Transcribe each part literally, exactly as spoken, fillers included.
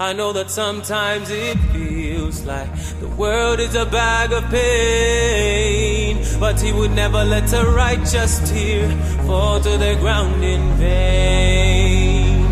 I know that sometimes it feels like the world is a bag of pain, but he would never let a righteous tear fall to the ground in vain.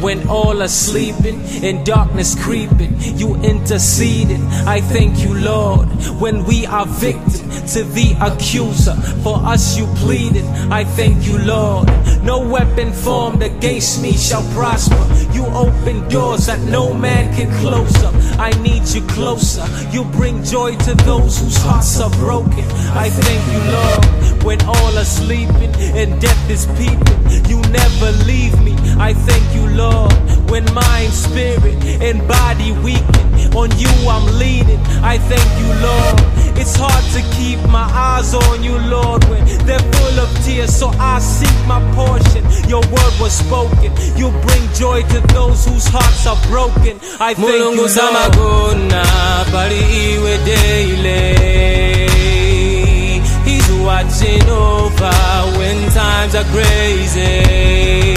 When all are sleeping and darkness creeping, you interceding, I thank you, Lord. When we are victim to the accuser, for us you pleaded, I thank you, Lord. No weapon formed against me shall prosper. You open doors that no man can close up. I need you closer. You bring joy to those whose hearts are broken. I thank you, Lord. When all are sleeping and death is peeping, you never leave me. I thank you, Lord. When mind, spirit, and body weaken, on you I'm leaning. I thank you, Lord. It's hard to keep my eyes on you, Lord, when they're full of tears, so I seek my portion. Your word was spoken. You bring joy to those whose hearts are broken. I thank you, Lord. Mulungu sama gona pali iwe daily. He's watching over when times are crazy.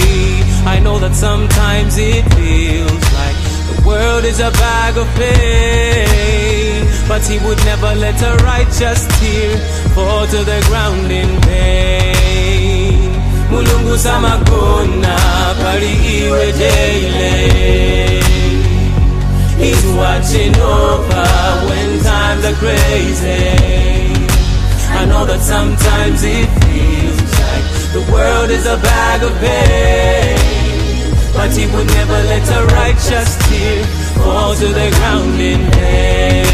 I know that sometimes it feels like the world is a bag of pain, but he would never let a righteous tear fall to the ground in vain. Mulungu sama gona pali iwe daily. He's watching over when times are crazy. I know that sometimes it feels like the world is a bag of pain, but he would never let a righteous tear fall to the ground in pain.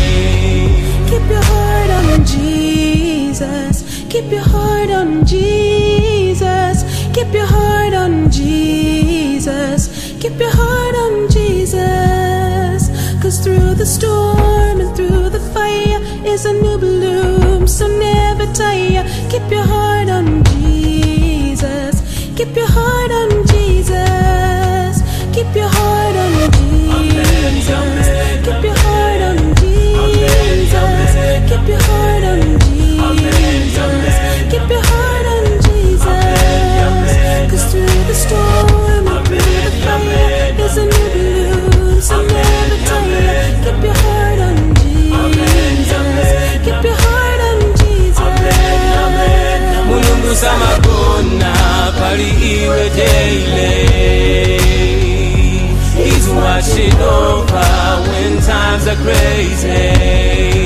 Keep your heart on Jesus. Keep your heart on Jesus. Keep your heart on Jesus. Keep your heart on Jesus. 'Cause through the storm and through the fire is a new bloom, so never tire. Keep your heart on Jesus. Keep your heart on Jesus. Keep your heart on Jesus. Keep your heart on Jesus. Keep your heart on Jesus. Keep your heart on Jesus. 'Cause through the storm and through the fire, there's a new blue, so never tire. Keep your heart on Jesus. Keep your heart on Jesus. Mulungu sama gona pali iwe daily. He's watching over when times are crazy.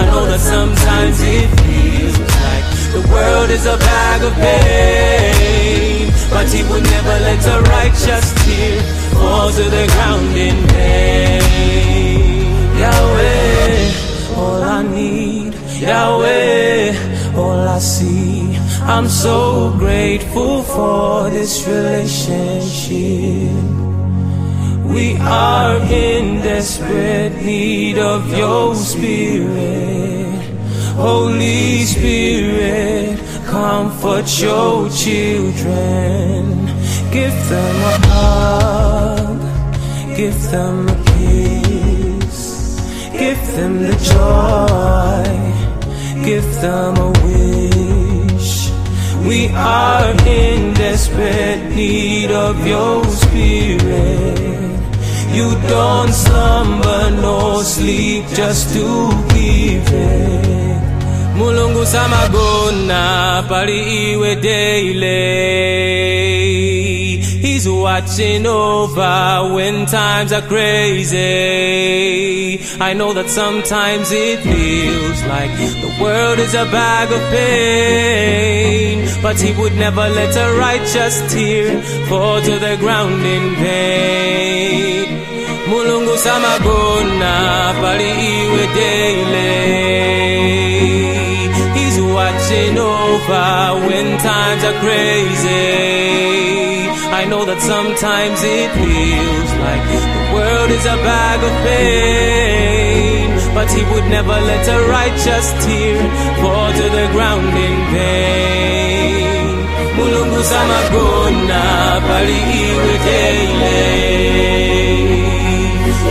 I know that sometimes it feels like the world is a bag of pain, but he would never let a righteous tear fall to the ground in vain. Yahweh, all I need. Yahweh, all I see. I'm so grateful for this relationship. We are in desperate need of your Spirit. Holy Spirit, comfort your children. Give them a hug, give them a kiss. Give them the joy, give them a wish. We are in desperate need of your Spirit. You don't slumber nor sleep just to give it. Mulungu sama gona pali iwe daily. He's watching over when times are crazy. I know that sometimes it feels like the world is a bag of pain, but he would never let a righteous tear fall to the ground in vain. Mulungu sama gona pali iwe daily. He's watching over when times are crazy. I know that sometimes it feels like the world is a bag of pain, but he would never let a righteous tear fall to the ground in vain. Mulungu sama gona pali iwe daily.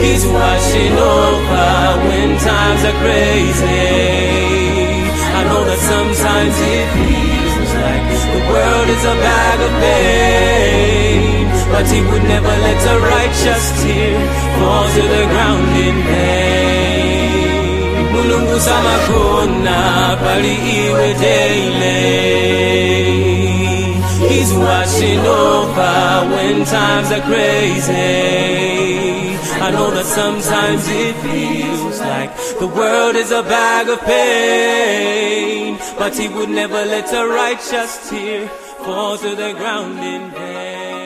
He's watching over when times are crazy. I know that sometimes it feels like the world is a bag of pain. but he would never let a righteous tear fall to the ground in pain. Mulungu sama gona pali iwe daily. He's watching over when times are crazy. I know that sometimes it feels like the world is a bag of pain, but he would never let a righteous tear fall to the ground in pain.